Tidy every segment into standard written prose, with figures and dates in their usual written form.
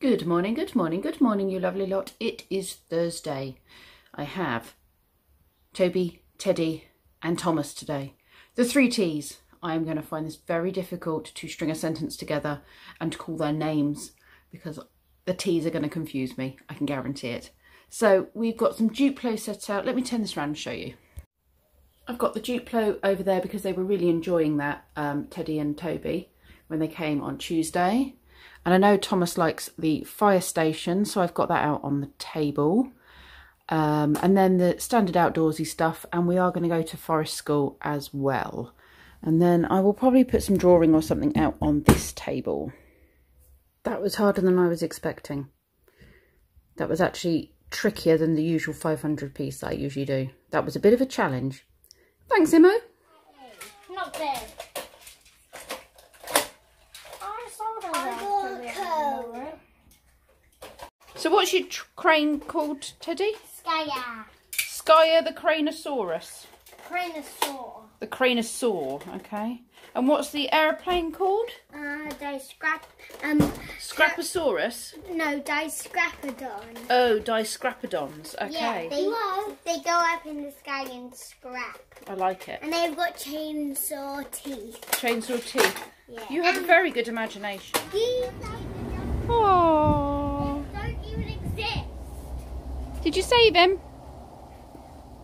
Good morning, you lovely lot. It is Thursday. I have Toby, Teddy and Thomas today. The three T's. I am going to find this very difficult to string a sentence together and to call their names because the T's are going to confuse me. I can guarantee it. So we've got some Duplo set out. Let me turn this around and show you. I've got the Duplo over there because they were really enjoying that, Teddy and Toby, when they came on Tuesday. And I know Thomas likes the fire station, so I've got that out on the table. And then the standard outdoorsy stuff, and we are going to go to forest school as well. And then I will probably put some drawing or something out on this table. That was harder than I was expecting. That was actually trickier than the usual 500 piece that I usually do. That was a bit of a challenge. Thanks, Immo. Not there. So what's your crane called, Teddy? Skya. Skya the Cranosaurus. Cranosaur. The Cranosaur, okay. And what's the aeroplane called? Scraposaurus? No, Discrapodon. Oh, Discrapodons, okay. Yeah, they go up in the sky and scrap. I like it. And they've got chainsaw teeth. Chainsaw teeth. Yeah. You have a very good imagination. Oh. Did you save him?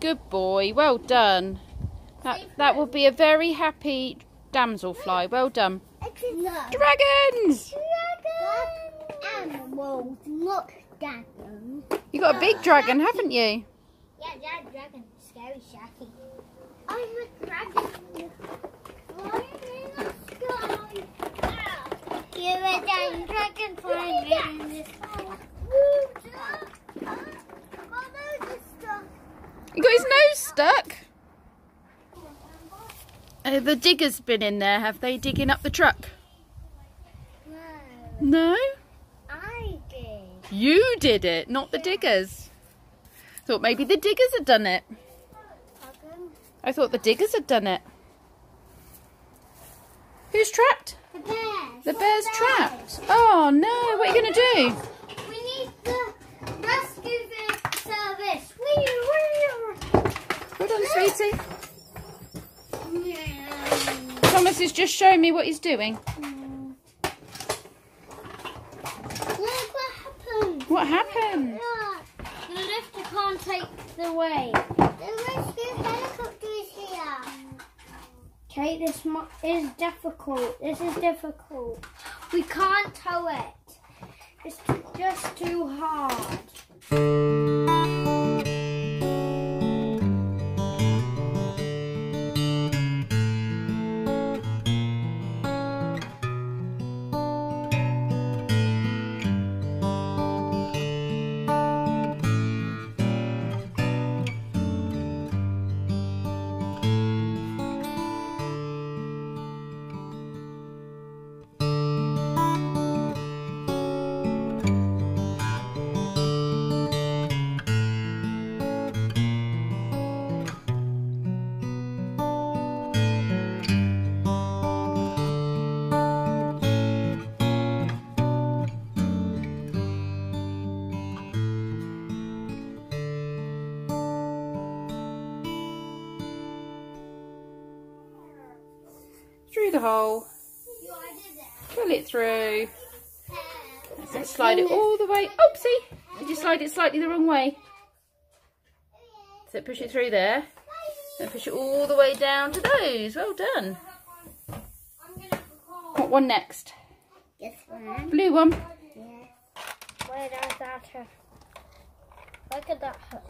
Good boy, well done. That will be a very happy damselfly, well done. No. Dragons! Dragons! Animals, look, dragons. You got a big dragon, haven't you? Yeah, that dragon, scary, shaky. I'm a dragon. I'm in the sky. Wow. You're a damn dragon flying in the sky. You got his nose stuck. The diggers been in there, have they? Digging up the truck? No. No? I did. You did it, not the diggers. Thought maybe the diggers had done it. I thought the diggers had done it. Who's trapped? The bear. The bear's trapped. Oh no! What are you going to do? Hold on, sweetie. Yeah. Thomas is just showing me what he's doing. Look what happened. What happened? Look. The lifter can't take the way. The rescue helicopter is here. Okay, this is difficult. This is difficult. We can't tow it. It's just too hard. Through the hole, pull it through, and slide it all the way. Oopsie! Did you slide it slightly the wrong way? So push it through there, and push it all the way down to those. Well done. What one next? This one. Blue one. Yeah. Where does that hook? Look at that hook.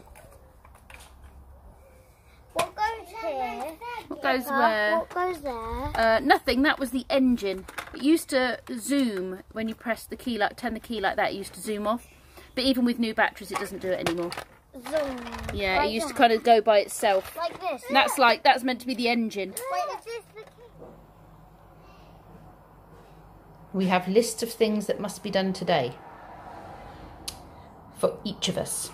What goes here? What goes where? What goes there? Nothing. That was the engine. It used to zoom when you press the key, like turn the key like that. It used to zoom off. But even with new batteries, it doesn't do it anymore. Zoom. Yeah, like it used to kind of go by itself. Like this. And that's like that's meant to be the engine. Wait, is this the key? We have lists of things that must be done today for each of us.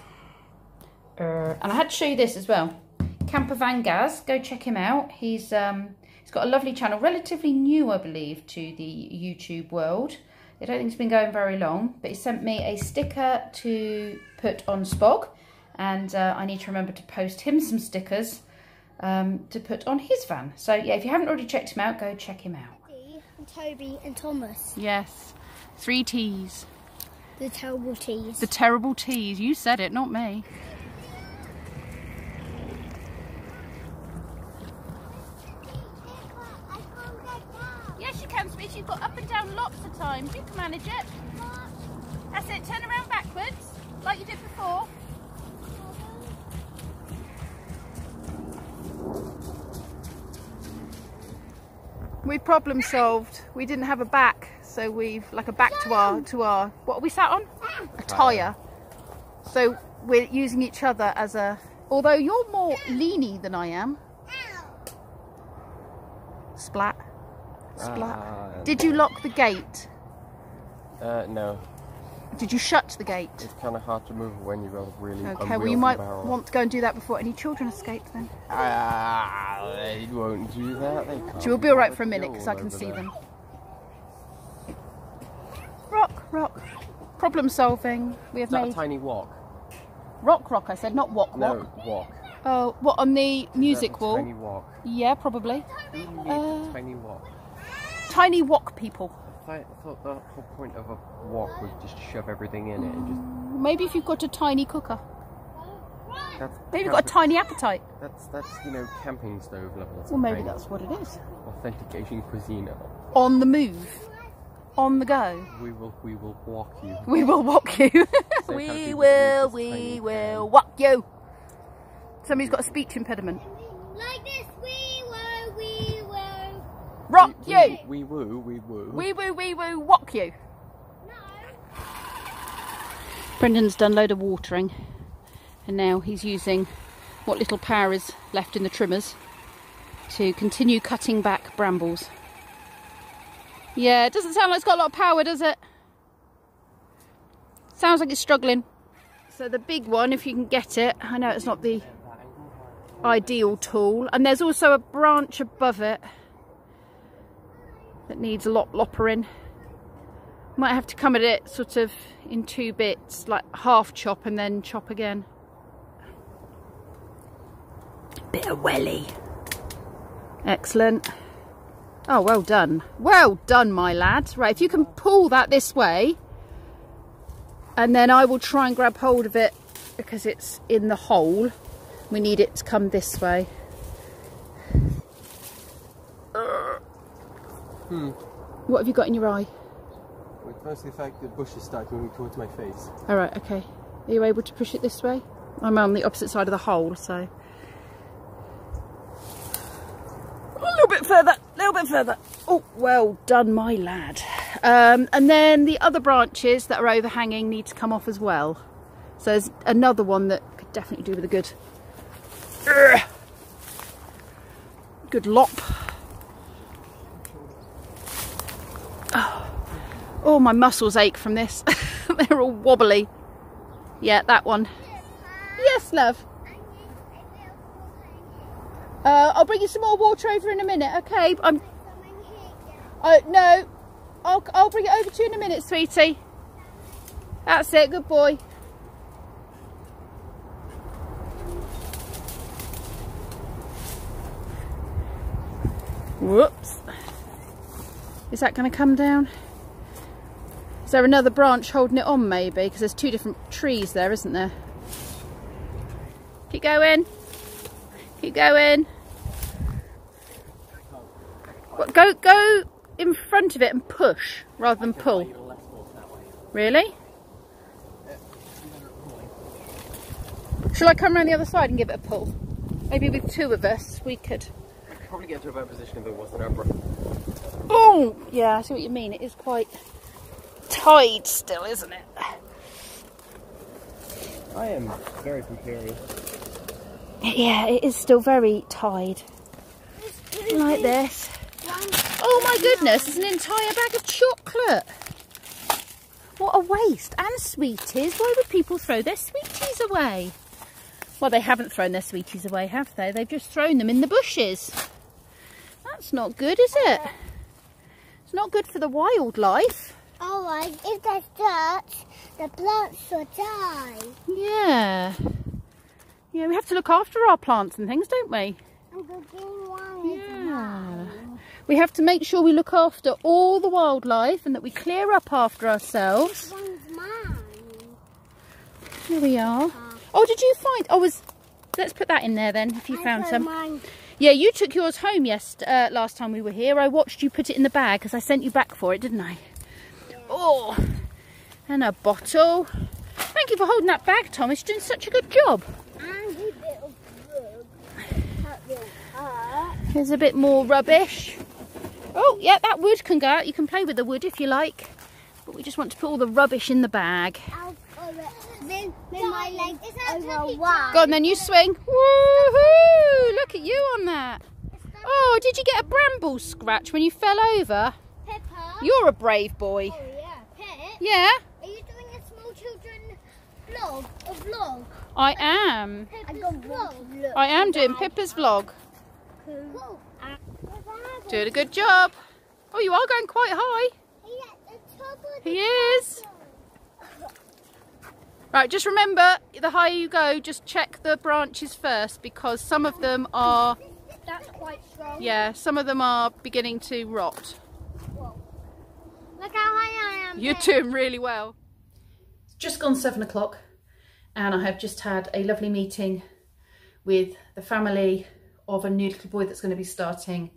And I had to show you this as well. Camper Van Gaz, go check him out. He's got a lovely channel, relatively new I believe to the YouTube world. I don't think it's been going very long, but he sent me a sticker to put on Spog, and I need to remember to post him some stickers to put on his van. So yeah, if you haven't already checked him out, go check him out. And Toby and Thomas. Yes, 3 T's. The terrible T's. The terrible T's. You said it, not me. Yes, you can, Smith. You've got up and down lots of times. You can manage it. That's it. Turn around backwards, like you did before. We've problem solved. We didn't have a back, so we've like a back to our what are we sat on? A tyre. So we're using each other as a. Although you're more leany than I am. Splat, splat. Did you lock the gate? No. Did you shut the gate? It's kind of hard to move when you've got a really. Okay, well you might want to go and do that before any children escape then. They won't do that. They can't. So we'll be all right for a minute because I can see them. Rock, rock. Problem solving. We have made a tiny walk. Rock, rock. I said, not walk, walk. No, walk. Oh, what on the music wall? Tiny walk. Yeah, probably. Tiny walk. Tiny walk, people. I thought the whole point of a walk was just to shove everything in it and just. Maybe if you've got a tiny cooker. That's maybe you've got a tiny appetite. That's you know, camping stove level. Well, maybe that's what it is. Authentication cuisine. On the move, on the go. We will walk you. We will walk you. we will walk you. Somebody's got a speech impediment. Like this. Rock you! Wee woo, wee woo. Wee woo, wee woo, walk you! No! Brendan's done a load of watering and now he's using what little power is left in the trimmers to continue cutting back brambles. Yeah, it doesn't sound like it's got a lot of power, does it? Sounds like it's struggling. So the big one, if you can get it, I know it's not the ideal tool, and there's also a branch above it that needs a lot loppering. Might have to come at it sort of in two bits, like half chop and then chop again. Bit of welly. Excellent. Oh, well done. Well done, my lad. Right, if you can pull that this way, and then I will try and grab hold of it because it's in the hole. We need it to come this way. What have you got in your eye? Well, it's mostly the fact that the bush is starting moving towards my face. Alright, okay. Are you able to push it this way? I'm on the opposite side of the hole, so. A little bit further, a little bit further. Oh, well done, my lad. And then the other branches that are overhanging need to come off as well. So there's another one that could definitely do with a good. Good lop. Oh, my muscles ache from this. They're all wobbly. Yeah, that one. Yes, love. I'll bring you some more water over in a minute, okay? No, I'll bring it over to you in a minute, sweetie. That's it, good boy. Whoops. Is that going to come down? Is there another branch holding it on maybe? Because there's two different trees there, isn't there? Keep going. Keep going. What, go in front of it and push rather than pull. Really? Shall I come around the other side and give it a pull? Maybe with two of us we could. I could probably get to a better position if it wasn't over. Oh! Yeah, I see what you mean. It is quite tied still, isn't it? I am very precarious. Yeah, it is still very tied. Like this. Oh my goodness, it's an entire bag of chocolate. What a waste. And sweeties. Why would people throw their sweeties away? Well, they haven't thrown their sweeties away, have they? They've just thrown them in the bushes. That's not good, is it? It's not good for the wildlife. Otherwise, if there's dirt, the plants will die. Yeah. Yeah, we have to look after our plants and things, don't we? And the green one is mine. We have to make sure we look after all the wildlife and that we clear up after ourselves. This one's mine. Here we are. Oh, did you find... Oh, was... Let's put that in there then, if you found some. Mine. Yeah, you took yours home last time we were here. I watched you put it in the bag because I sent you back for it, didn't I? Yeah. Oh, and a bottle. Thank you for holding that bag, Thomas. You're doing such a good job. And a bit of rug. There's a bit more rubbish. Oh, yeah, that wood can go out. You can play with the wood if you like. But we just want to put all the rubbish in the bag. Then my leg is over one. Go on then, you swing. Woohoo! Look at you on that. Oh, did you get a bramble scratch when you fell over? Pippa. You're a brave boy. Oh yeah, Pip. Yeah? Are you doing a small children vlog? A vlog? I am. I am doing Pippa's vlog. Cool. Doing a good job. Oh, you are going quite high. He is. Right, just remember, the higher you go, just check the branches first, because some of them are... That's quite strong. Yeah, some of them are beginning to rot. Whoa. Look how high I am. You're doing really well. It's just gone 7 o'clock, and I have just had a lovely meeting with the family of a new little boy that's going to be starting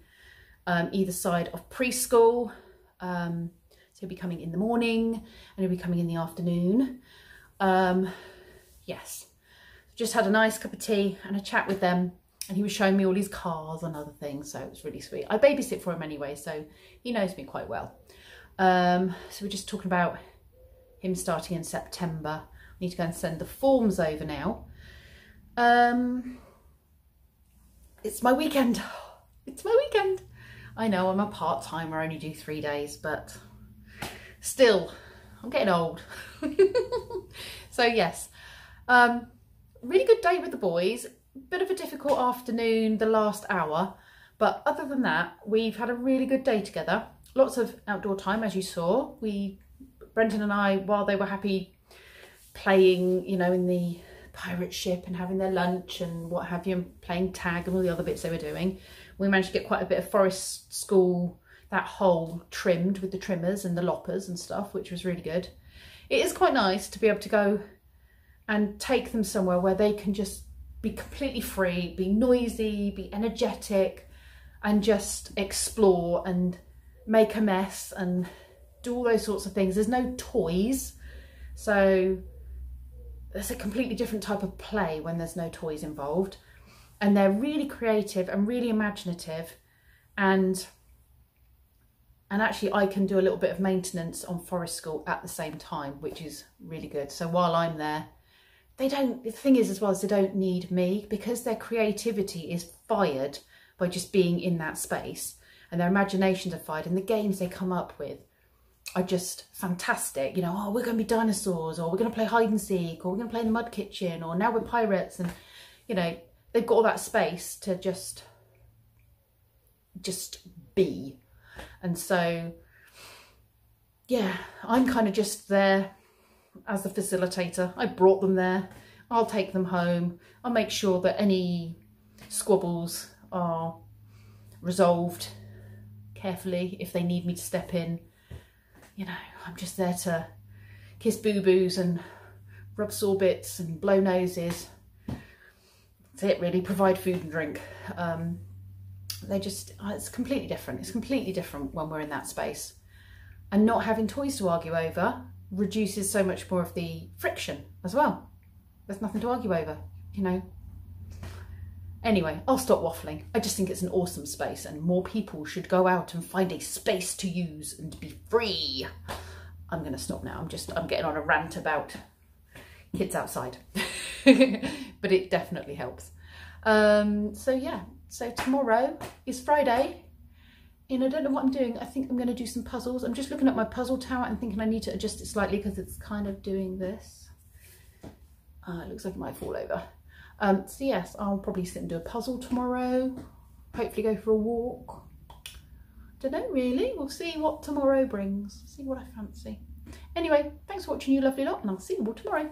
either side of preschool. So he'll be coming in the morning, and he'll be coming in the afternoon. Yes, just had a nice cup of tea and a chat with them, and he was showing me all his cars and other things, so it was really sweet. I babysit for him anyway, so he knows me quite well. So we're just talking about him starting in September. I need to go and send the forms over now. It's my weekend. It's my weekend. I know I'm a part-timer, I only do 3 days, but still, I'm getting old. So yes, really good day with the boys. Bit of a difficult afternoon the last hour, but other than that, we've had a really good day together. Lots of outdoor time, as you saw. Brendan and I, while they were happy playing, you know, in the pirate ship and having their lunch and what have you, and playing tag and all the other bits they were doing, we managed to get quite a bit of forest school, that hole trimmed with the trimmers and the loppers and stuff, which was really good. It is quite nice to be able to go and take them somewhere where they can just be completely free, be noisy, be energetic, and just explore and make a mess and do all those sorts of things. There's no toys, so there's a completely different type of play when there's no toys involved. And they're really creative and really imaginative, and actually I can do a little bit of maintenance on forest school at the same time, which is really good. So while I'm there, they don't, the thing is as well, is they don't need me, because their creativity is fired by just being in that space, and their imaginations are fired, and the games they come up with are just fantastic. You know, oh, we're going to be dinosaurs, or we're going to play hide and seek, or we're going to play in the mud kitchen, or now we're pirates, and you know, they've got all that space to just be. And so, yeah, I'm kind of just there as the facilitator. I brought them there. I'll take them home. I'll make sure that any squabbles are resolved carefully if they need me to step in. You know, I'm just there to kiss boo-boos and rub sorbets and blow noses. That's it, really. Provide food and drink. They just, it's completely different. It's completely different when we're in that space, and not having toys to argue over reduces so much more of the friction as well. There's nothing to argue over, you know. Anyway, I'll stop waffling. I just think it's an awesome space, and more people should go out and find a space to use and be free. I'm gonna stop now. I'm getting on a rant about kids outside. But it definitely helps. So yeah. So tomorrow is Friday, and I don't know what I'm doing. I think I'm going to do some puzzles. I'm just looking at my puzzle tower and thinking I need to adjust it slightly because it's kind of doing this. It looks like it might fall over. So yes, I'll probably sit and do a puzzle tomorrow. Hopefully go for a walk. don't know really. We'll see what tomorrow brings, see what I fancy. Anyway, thanks for watching, you lovely lot, and I'll see you all tomorrow.